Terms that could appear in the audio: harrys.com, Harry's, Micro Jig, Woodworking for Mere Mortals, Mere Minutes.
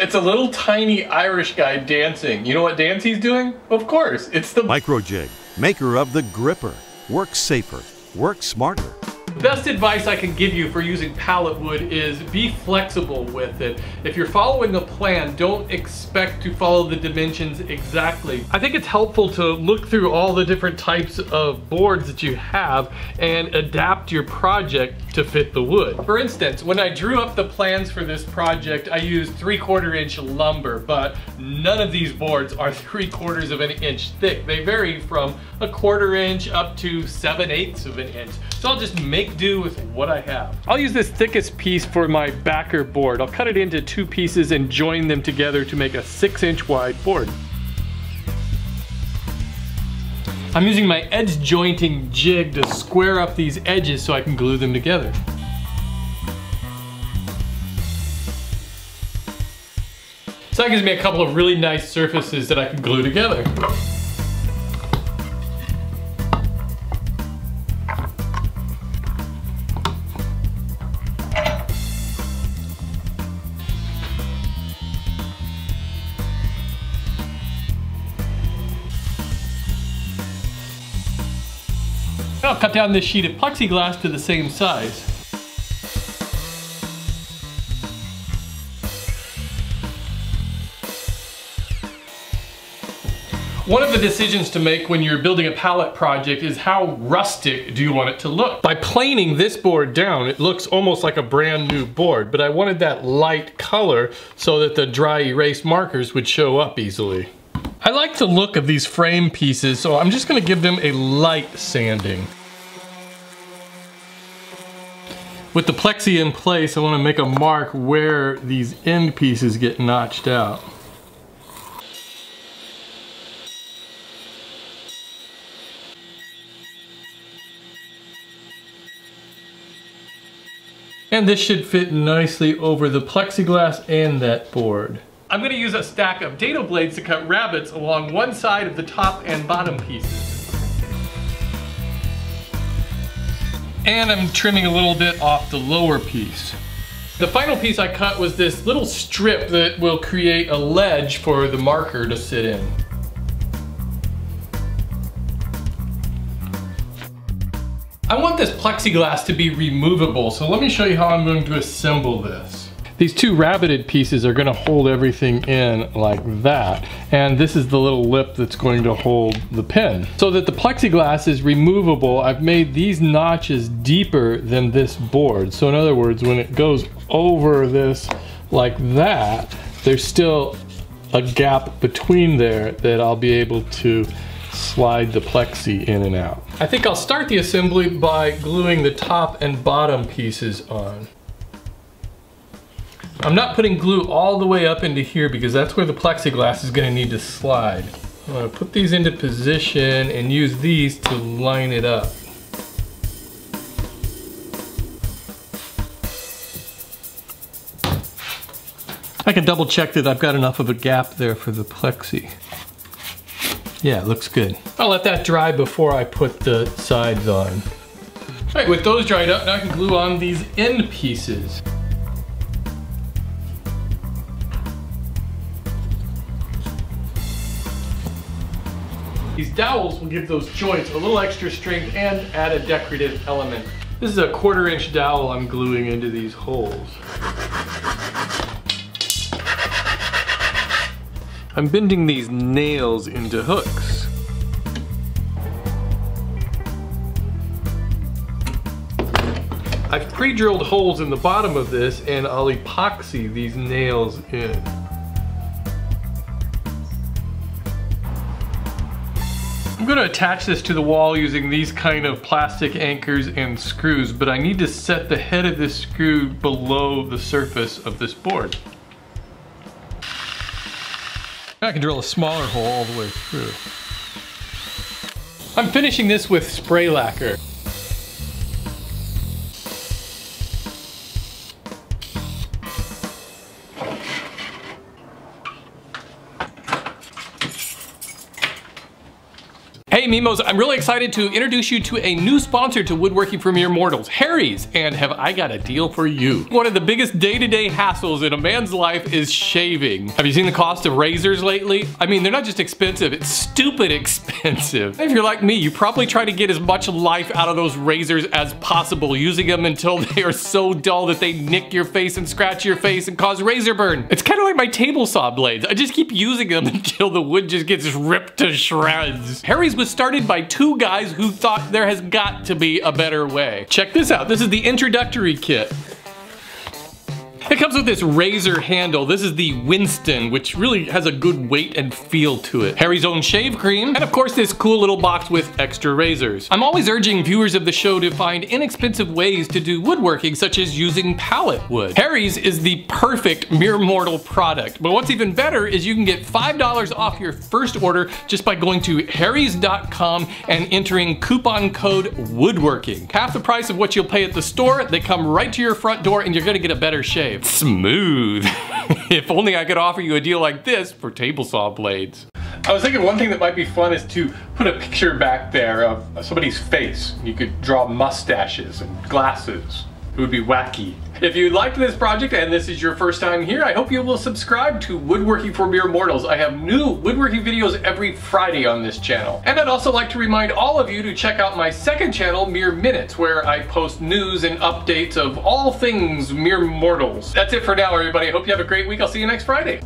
It's a little tiny Irish guy dancing. You know what dance he's doing? Of course, it's the Micro Jig, maker of the gripper. Work safer, work smarter. The best advice I can give you for using pallet wood is be flexible with it. If you're following a plan, don't expect to follow the dimensions exactly. I think it's helpful to look through all the different types of boards that you have and adapt your project to fit the wood. For instance, when I drew up the plans for this project, I used 3/4 inch lumber, but none of these boards are 3/4 of an inch thick. They vary from 1/4 inch up to 7/8 of an inch. So I'll just make do with what I have. I'll use this thickest piece for my backer board. I'll cut it into two pieces and join them together to make a 6-inch wide board. I'm using my edge jointing jig to square up these edges so I can glue them together. So that gives me a couple of really nice surfaces that I can glue together. I'll cut down this sheet of plexiglass to the same size. One of the decisions to make when you're building a pallet project is how rustic do you want it to look. By planing this board down, it looks almost like a brand new board, but I wanted that light color so that the dry erase markers would show up easily. I like the look of these frame pieces, so I'm just going to give them a light sanding. With the plexi in place, I want to make a mark where these end pieces get notched out. And this should fit nicely over the plexiglass and that board. I'm going to use a stack of dado blades to cut rabbits along one side of the top and bottom pieces. And I'm trimming a little bit off the lower piece. The final piece I cut was this little strip that will create a ledge for the marker to sit in. I want this plexiglass to be removable, so let me show you how I'm going to assemble this. These two rabbited pieces are going to hold everything in like that. And this is the little lip that's going to hold the pin. So that the plexiglass is removable, I've made these notches deeper than this board. So in other words, when it goes over this like that, there's still a gap between there that I'll be able to slide the plexi in and out. I think I'll start the assembly by gluing the top and bottom pieces on. I'm not putting glue all the way up into here because that's where the plexiglass is going to need to slide. I'm going to put these into position and use these to line it up. I can double check that I've got enough of a gap there for the plexi. Yeah, it looks good. I'll let that dry before I put the sides on. All right, with those dried up, now I can glue on these end pieces. These dowels will give those joints a little extra strength and add a decorative element. This is a 1/4 inch dowel I'm gluing into these holes. I'm bending these nails into hooks. I've pre-drilled holes in the bottom of this and I'll epoxy these nails in. I'm going to attach this to the wall using these kind of plastic anchors and screws, but I need to set the head of this screw below the surface of this board. Now I can drill a smaller hole all the way through. I'm finishing this with spray lacquer. Hey, Mimos, I'm really excited to introduce you to a new sponsor to Woodworking for Mere Mortals, Harry's, and have I got a deal for you. One of the biggest day-to-day hassles in a man's life is shaving. Have you seen the cost of razors lately? I mean, they're not just expensive, it's stupid expensive. If you're like me, you probably try to get as much life out of those razors as possible, using them until they are so dull that they nick your face and scratch your face and cause razor burn. It's kind of like my table saw blades. I just keep using them until the wood just gets ripped to shreds. Harry's was started by two guys who thought there has got to be a better way. Check this out. This is the introductory kit. It comes with this razor handle. This is the Winston, which really has a good weight and feel to it. Harry's own shave cream, and of course this cool little box with extra razors. I'm always urging viewers of the show to find inexpensive ways to do woodworking, such as using pallet wood. Harry's is the perfect mere mortal product, but what's even better is you can get $5 off your first order just by going to harrys.com and entering coupon code woodworking. Half the price of what you'll pay at the store, they come right to your front door and you're gonna get a better shave. Smooth. If only I could offer you a deal like this for table saw blades. I was thinking one thing that might be fun is to put a picture back there of somebody's face. You could draw mustaches and glasses. It would be wacky. If you liked this project and this is your first time here, I hope you will subscribe to Woodworking for Mere Mortals. I have new woodworking videos every Friday on this channel. And I'd also like to remind all of you to check out my second channel, Mere Minutes, where I post news and updates of all things Mere Mortals. That's it for now, everybody. I hope you have a great week. I'll see you next Friday.